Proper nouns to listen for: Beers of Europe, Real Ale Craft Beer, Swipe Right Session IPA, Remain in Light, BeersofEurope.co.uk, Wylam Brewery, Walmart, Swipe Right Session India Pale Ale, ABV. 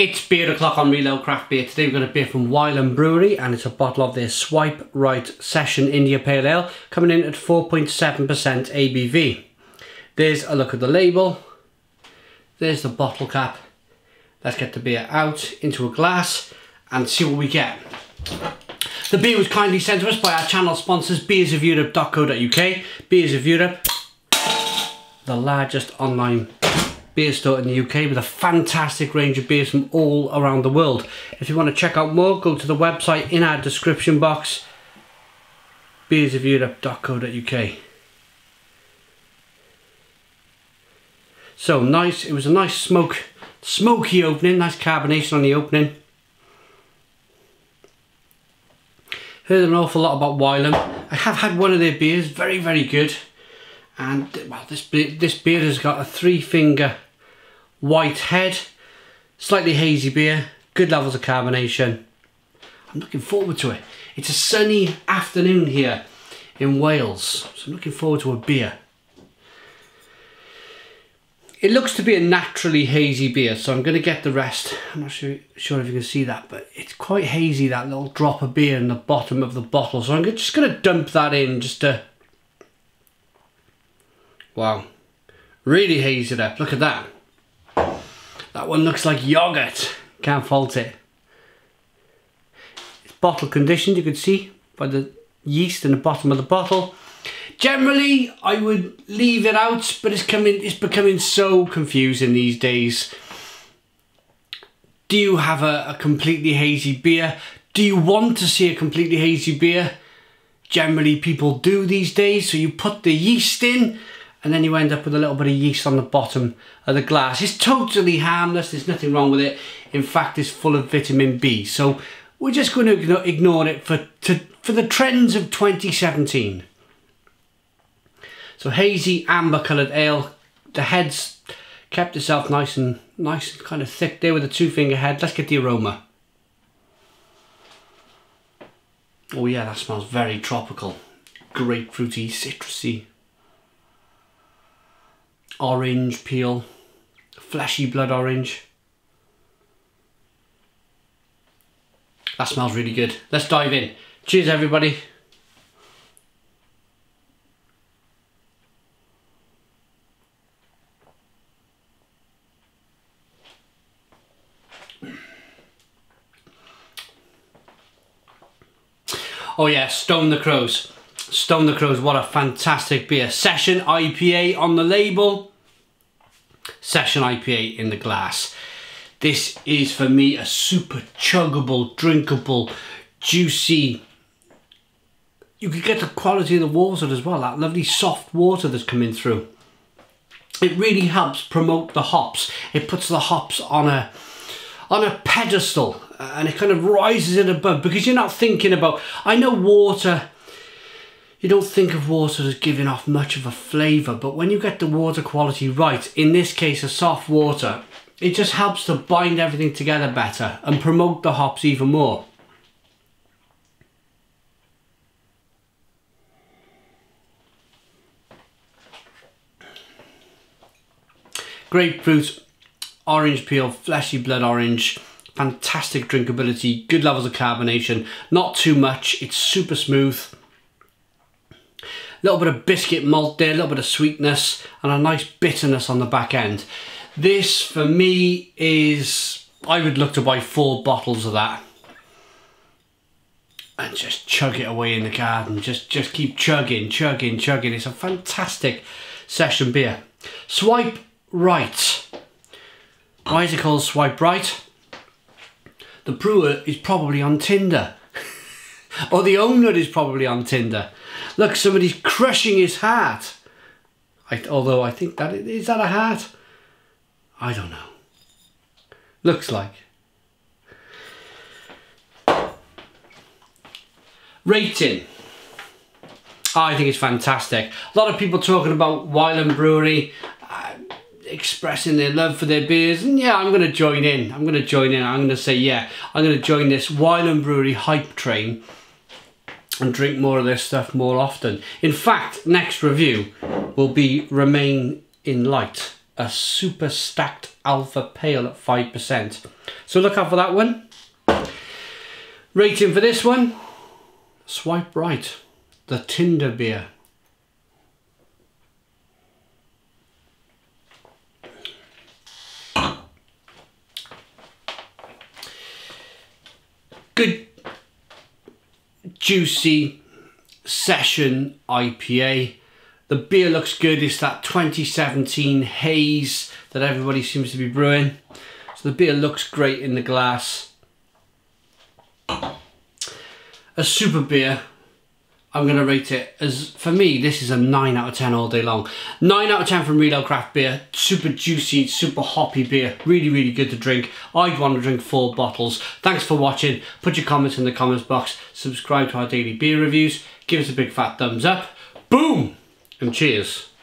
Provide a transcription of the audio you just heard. It's beer o'clock on Real Ale Craft Beer. Today we've got a beer from Wylam Brewery and it's a bottle of their Swipe Right Session India Pale Ale, coming in at 4.7% ABV. There's a look at the label. There's the bottle cap. Let's get the beer out into a glass and see what we get. The beer was kindly sent to us by our channel sponsors, BeersofEurope.co.uk. Beers of Europe, the largest online beer store in the UK with a fantastic range of beers from all around the world. If you want to check out more, go to the website in our description box, beersofeurope.co.uk. So nice, it was a nice smoky opening, nice carbonation on the opening. Heard an awful lot about Wylam. I have had one of their beers, very, very good. And well, this beer has got a 3-finger white head, slightly hazy beer, good levels of carbonation. I'm looking forward to it. It's a sunny afternoon here in Wales, so I'm looking forward to a beer. It looks to be a naturally hazy beer, so I'm going to get the rest. I'm not sure if you can see that, but it's quite hazy, that little drop of beer in the bottom of the bottle. So I'm just going to dump that in just to... Wow, really haze it up. Look at that. That one looks like yoghurt. Can't fault it. It's bottle conditioned, you can see by the yeast in the bottom of the bottle. Generally, I would leave it out, but it's becoming so confusing these days. Do you have a completely hazy beer? Do you want to see a completely hazy beer? Generally, people do these days, so you put the yeast in, and then you end up with a little bit of yeast on the bottom of the glass. It's totally harmless, there's nothing wrong with it. In fact, it's full of vitamin B. So we're just going to ignore it for the trends of 2017. So hazy amber coloured ale. The head's kept itself nice and kind of thick there with a 2-finger head. Let's get the aroma. Oh yeah, that smells very tropical. Grapefruity, citrusy. Orange peel, fleshy blood orange. That smells really good. Let's dive in. Cheers, everybody. Oh yeah, Stone the Crows. Stone the Crows, what a fantastic beer. Session IPA on the label. Session IPA in the glass. This is for me a super chuggable, drinkable, juicy. You could get the quality of the water as well, that lovely soft water that's coming through. It really helps promote the hops. It puts the hops on a pedestal and it kind of rises it above, because you're not thinking about, I know water, you don't think of water as giving off much of a flavour, but when you get the water quality right, in this case a soft water, it just helps to bind everything together better and promote the hops even more. Grapefruit, orange peel, fleshy blood orange, fantastic drinkability, good levels of carbonation, not too much, it's super smooth. A little bit of biscuit malt there, a little bit of sweetness and a nice bitterness on the back end. This for me is, I would look to buy 4 bottles of that and just chug it away in the garden. Just keep chugging. It's a fantastic session beer. Swipe Right. Why is it called Swipe Right? The brewer is probably on Tinder. Or the owner is probably on Tinder. Look, somebody's crushing his heart. Although I think that, is that a heart? I don't know. Looks like. Rating. I think it's fantastic. A lot of people talking about Wylam Brewery, expressing their love for their beers, and yeah, I'm going to join in. I'm going to say yeah, I'm going to join this Wylam Brewery hype train and drink more of this stuff more often. In fact, next review will be Remain in Light, a super stacked alpha pale at 5%. So look out for that one. Rating for this one, Swipe Right, the Tinder beer. Good juicy session IPA. The beer looks good. It's that 2017 haze that everybody seems to be brewing. So the beer looks great in the glass. A super beer. I'm going to rate it as, for me, this is a 9 out of 10 all day long. 9 out of 10 from Real Ale Craft Beer. Super juicy, super hoppy beer. Really, really good to drink. I'd want to drink 4 bottles. Thanks for watching. Put your comments in the comments box. Subscribe to our daily beer reviews. Give us a big fat thumbs up. Boom! And cheers.